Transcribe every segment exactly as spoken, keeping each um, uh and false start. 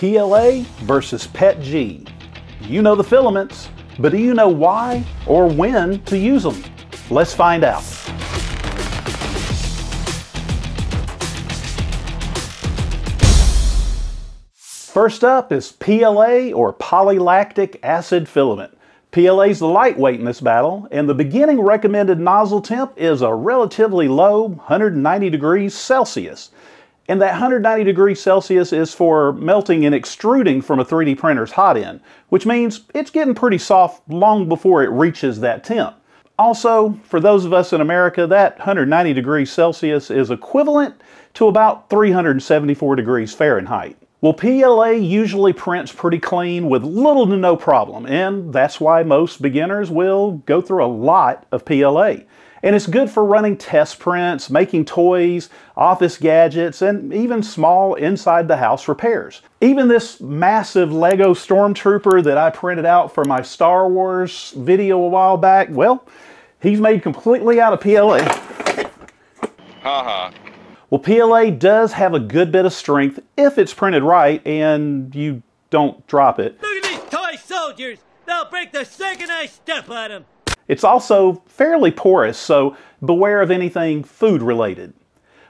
P L A versus P E T G. You know the filaments, but do you know why or when to use them? Let's find out. First up is P L A, or polylactic acid filament. P L A is the lightweight in this battle, and the beginning recommended nozzle temp is a relatively low one hundred ninety degrees Celsius. And that one hundred ninety degrees Celsius is for melting and extruding from a three D printer's hot end, which means it's getting pretty soft long before it reaches that temp. Also, for those of us in America, that one hundred ninety degrees Celsius is equivalent to about three hundred seventy-four degrees Fahrenheit. Well, P L A usually prints pretty clean with little to no problem, and that's why most beginners will go through a lot of P L A. And it's good for running test prints, making toys, office gadgets, and even small inside-the-house repairs. Even this massive Lego Stormtrooper that I printed out for my Star Wars video a while back, well, he's made completely out of P L A. Haha. Well, P L A does have a good bit of strength if it's printed right and you don't drop it. Look at these toy soldiers! They'll break the second I step on them! It's also fairly porous, so beware of anything food-related.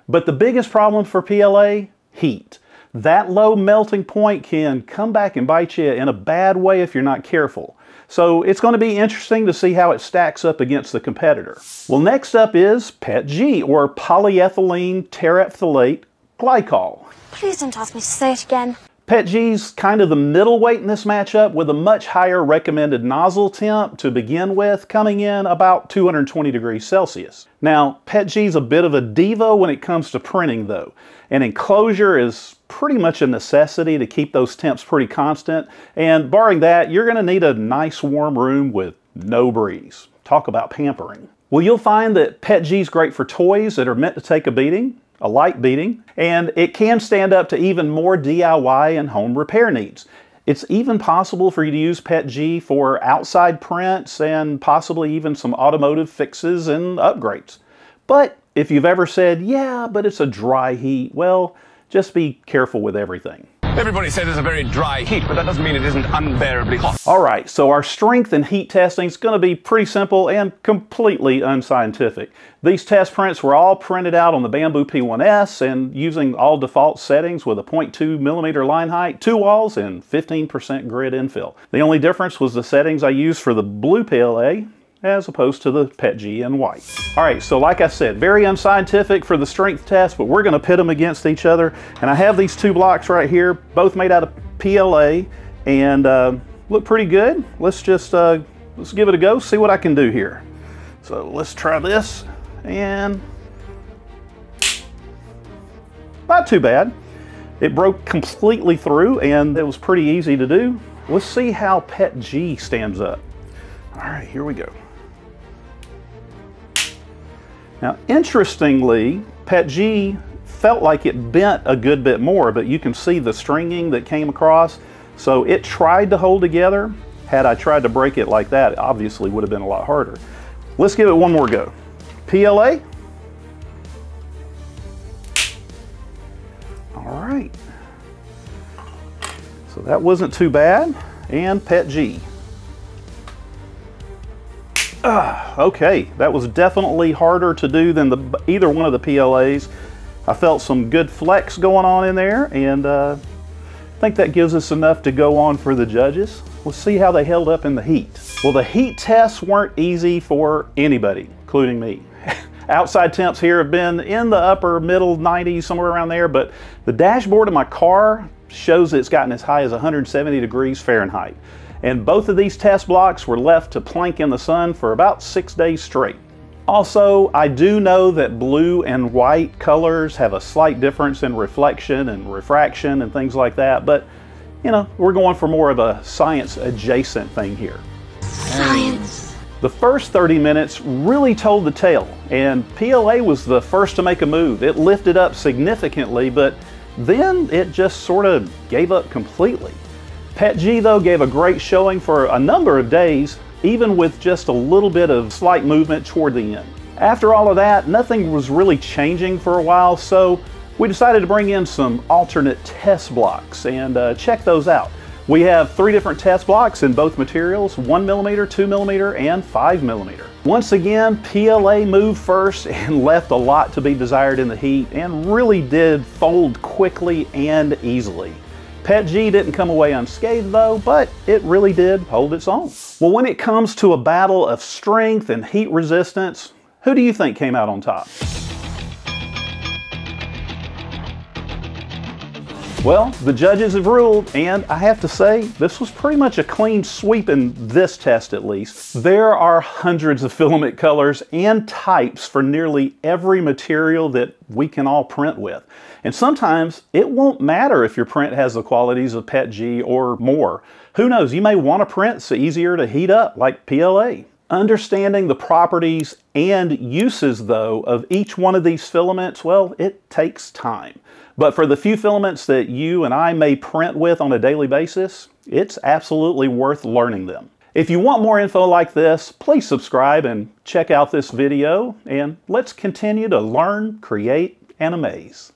But the biggest problem for P L A? Heat. That low melting point can come back and bite you in a bad way if you're not careful. So it's going to be interesting to see how it stacks up against the competitor. Well, next up is P E T G, or polyethylene terephthalate glycol. Please don't ask me to say it again. P E T G's kind of the middleweight in this matchup, with a much higher recommended nozzle temp to begin with, coming in about two hundred twenty degrees Celsius. Now, P E T G's a bit of a diva when it comes to printing, though. An enclosure is pretty much a necessity to keep those temps pretty constant, and barring that, you're going to need a nice warm room with no breeze. Talk about pampering. Well, you'll find that P E T G's great for toys that are meant to take a beating, a light beating, and it can stand up to even more D I Y and home repair needs. It's even possible for you to use P E T G for outside prints and possibly even some automotive fixes and upgrades. But if you've ever said, yeah, but it's a dry heat, well, just be careful with everything. Everybody says it's a very dry heat, but that doesn't mean it isn't unbearably hot. All right, so our strength and heat testing is going to be pretty simple and completely unscientific. These test prints were all printed out on the Bambu P one S and using all default settings with a zero point two millimeter line height, two walls, and fifteen percent grid infill. The only difference was the settings I used for the blue P L A, as opposed to the P E T G in white. All right, so like I said, very unscientific for the strength test, but we're gonna pit them against each other. And I have these two blocks right here, both made out of P L A, and uh, look pretty good. Let's just, uh, let's give it a go, see what I can do here. So let's try this, and not too bad. It broke completely through, and it was pretty easy to do. Let's see how P E T G stands up. All right, here we go. Now, interestingly, P E T G felt like it bent a good bit more, but you can see the stringing that came across. So it tried to hold together. Had I tried to break it like that, it obviously would have been a lot harder. Let's give it one more go. P L A. All right. So that wasn't too bad. And P E T G. Uh, okay, that was definitely harder to do than the, either one of the P L As. I felt some good flex going on in there, and uh, I think that gives us enough to go on for the judges. Let's see how they held up in the heat. Well, the heat tests weren't easy for anybody, including me. Outside temps here have been in the upper middle nineties, somewhere around there, but the dashboard of my car shows it's gotten as high as one hundred seventy degrees Fahrenheit. And both of these test blocks were left to plank in the sun for about six days straight. Also, I do know that blue and white colors have a slight difference in reflection and refraction and things like that, but, you know, we're going for more of a science-adjacent thing here. Science. The first thirty minutes really told the tale, and P L A was the first to make a move. It lifted up significantly, but then it just sort of gave up completely. P E T G, though, gave a great showing for a number of days, even with just a little bit of slight movement toward the end. After all of that, nothing was really changing for a while, so we decided to bring in some alternate test blocks and uh, check those out. We have three different test blocks in both materials, one millimeter, two millimeter, and five millimeter. Once again, P L A moved first and left a lot to be desired in the heat and really did fold quickly and easily. P E T G didn't come away unscathed though, but it really did hold its own. Well, when it comes to a battle of strength and heat resistance, who do you think came out on top? Well, the judges have ruled, and I have to say, this was pretty much a clean sweep in this test at least. There are hundreds of filament colors and types for nearly every material that we can all print with. And sometimes it won't matter if your print has the qualities of P E T G or more. Who knows, you may want to print that's easier to heat up like P L A. Understanding the properties and uses, though, of each one of these filaments, well, it takes time. But for the few filaments that you and I may print with on a daily basis, it's absolutely worth learning them. If you want more info like this, please subscribe and check out this video, and let's continue to learn, create, and amaze.